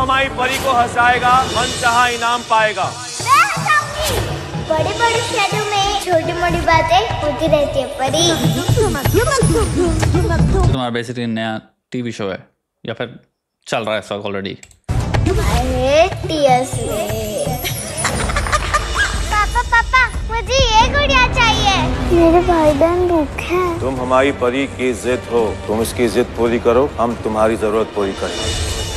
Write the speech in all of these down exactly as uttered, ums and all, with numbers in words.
हमारी परी को हंसाएगा मनचाहा इनाम पाएगा। मैं हंसाऊंगी। बड़े बड़े शहरों में छोटी मोटी बातें होती रहती है परी। तुम्हारा बेसिकली नया टीवी शो है या फिर चल रहा है इस वक्त ऑलरेडी? पापा पापा मुझे ये गुड़िया चाहिए। मेरे भाई बहन भूखे हैं। तुम हमारी परी की जिद हो, तुम इसकी जिद पूरी करो, हम तुम्हारी जरूरत पूरी करेंगे।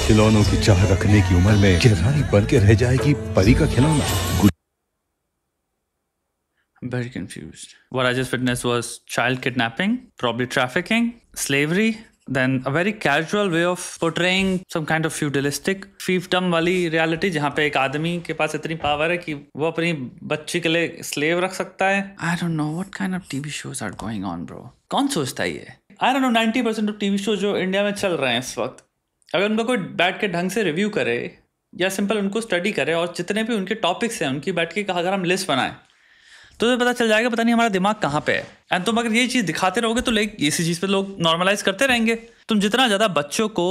खिलौनों की चाह रखने की उम्र में खिलाड़ी बन के रह जाएगी परी का खिलौना। I'm very confused. What I just witnessed was child kidnapping, probably trafficking, slavery, then a very casual way of portraying some kind of feudalistic fiefdom वाली reality जहाँ पे एक आदमी के पास इतनी पावर है कि वो अपनी बच्ची के लिए स्लेव रख सकता है। I don't know what kind of T V shows are going on, bro. कौन सोचता है ये? I don't know. ninety percent of T V shows जो इंडिया में चल रहे हैं इस वक्त, अगर उनको कोई बैठ के ढंग से रिव्यू करे या सिंपल उनको स्टडी करे और जितने भी उनके टॉपिक्स हैं उनकी बैठ के अगर हम लिस्ट बनाएं तो ये पता चल जाएगा पता नहीं हमारा दिमाग कहाँ पे है। एंड तुम अगर ये चीज़ दिखाते रहोगे तो लाइक इसी चीज़ पे लोग नॉर्मलाइज करते रहेंगे। तुम जितना ज़्यादा बच्चों को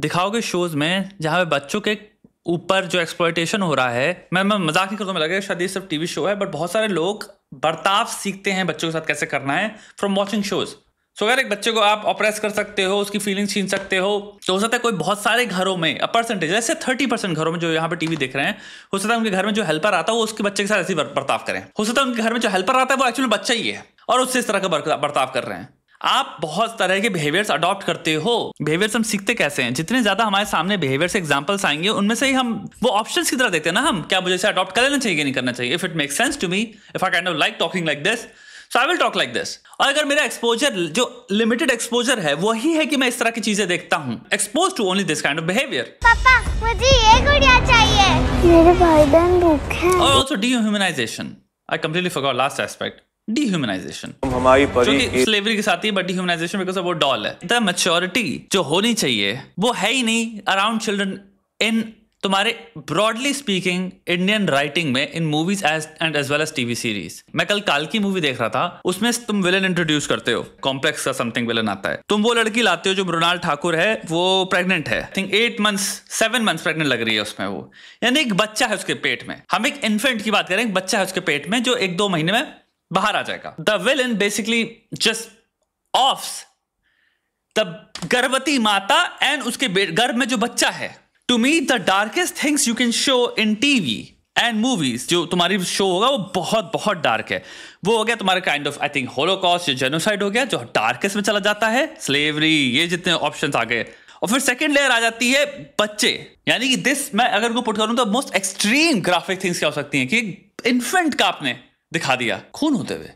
दिखाओगे शोज़ में जहाँ पे बच्चों के ऊपर जो एक्सप्लॉयटेशन हो रहा है, मैं मैं मजाक ही करता हूँ, मुझे लगेगा शायद ये सिर्फ टीवी शो है, बट बहुत सारे लोग बर्ताव सीखते हैं बच्चों के साथ कैसे करना है from watching shows. So so, अगर एक बच्चे को आप ऑपरेस कर सकते हो, उसकी फीलिंग्स छीन सकते हो, तो हो सकता है कोई बहुत सारे घरों में परसेंटेज जैसे तीस परसेंट घरों में जो यहाँ पे टीवी देख रहे हैं, हो सकता है उनके घर में जो हेल्पर आता है वो उसके बच्चे के साथ ऐसी बर्ताव करें। हो सकता है उनके घर में जो हेल्पर आता है वो एक्चुअली बच्चा ही है और उससे इस तरह का बर्ताव कर रहे हैं। आप बहुत तरह के बिहेवियर्स अडॉप्ट करते हो। बिहेवियर्स हम सीखते कैसे हैं? जितने ज्यादा हमारे सामने बिहेवियर्स एग्जांपल्स आएंगे उनमें से ही हम वो ऑप्शंस की तरह देखते हैं ना हम, क्या मुझे इसे अडॉप्ट कर लेना चाहिए, नहीं करना चाहिए। If it make sense to me, if I kind of like talking like this, so I will talk like this. और अगर मेरा एक्सपोजर जो लिमिटेड एक्सपोजर है वही है कि मैं इस तरह की चीजें देखता हूँ, expose to only this kind of behaviour. पापा मुझे ये गुड़िया चाहिए। मेरे भाई बहन भूखे हैं। और also dehumanisation, I completely forgot last aspect, dehumanisation. हमारी परी की स्लेवरी के साथ ही, बट डिह्यूमनाइजेशन बिकॉज़ वो डॉल है। द मैच्योरिटी जो होनी चाहिए वो है ही नहीं अराउंड चिल्ड्रन इन तुम्हारे ब्रॉडली स्पीकिंग इंडियन राइटिंग में, in movies and as well as TV series. मैं कल काल की मूवी देख रहा था, उसमें तुम विलेन इंट्रोड्यूस करते हो, कॉम्प्लेक्स का समथिंग विलेन आता है, तुम वो लड़की लाते हो जो मृणाल ठाकुर है, वो प्रेग्नेंट है, I think eight months seven months pregnant लग रही है उसमें वो, यानी एक बच्चा है उसके पेट में। हम एक इन्फेंट की बात करें, एक बच्चा है उसके पेट में जो एक दो महीने में बाहर आ जाएगा। The villain basically just offs the गर्भवती माता एंड उसके गर्भ में जो बच्चा है। To me, the darkest things you can show in T V and movies, जो तुम्हारी शो होगा वो बहुत बहुत डार्क है। वो हो गया तुम्हारा kind of I think holocaust, genocide हो गया जो डार्केस्ट में चला जाता है, स्लेवरी, ये जितने ऑप्शंस आ गए। और फिर सेकेंड लेयर आ जाती है बच्चे, यानी कि दिस मैं अगर को पुट करूँ तो मोस्ट एक्सट्रीम ग्राफिक थिंग्स क्या हो सकती हैं कि इन्फेंट का आपने दिखा दिया खून होते हुए,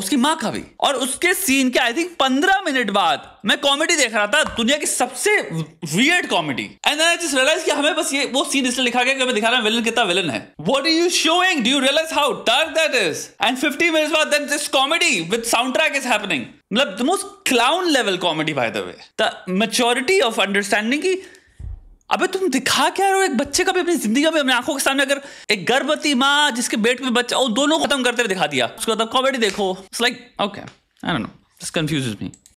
उसकी माँ का भी, और उसके सीन के आई थिंक पंद्रह मिनट बाद मैं कॉमेडी देख रहा था, दुनिया की सबसे weird comedy, and I just realise कि हमें बस ये वो सीन इसलिए लिखा गया कि हमें दिखा रहा है विलन कितना विलन है। What are you showing? Do you realise how dark that is? And fifty minutes बाद then this comedy with sound track is happening, मतलब the most clown level comedy by the way. The maturity of understanding की अबे तुम दिखा क्या रहे हो? एक बच्चे का भी अपनी जिंदगी में अपनी आंखों के सामने, अगर एक गर्भवती माँ जिसके पेट में बच्चा, और दोनों खत्म करते हुए दिखा दिया उसको, तब कॉमेडी देखो। It's like okay, I don't know, this confuses me.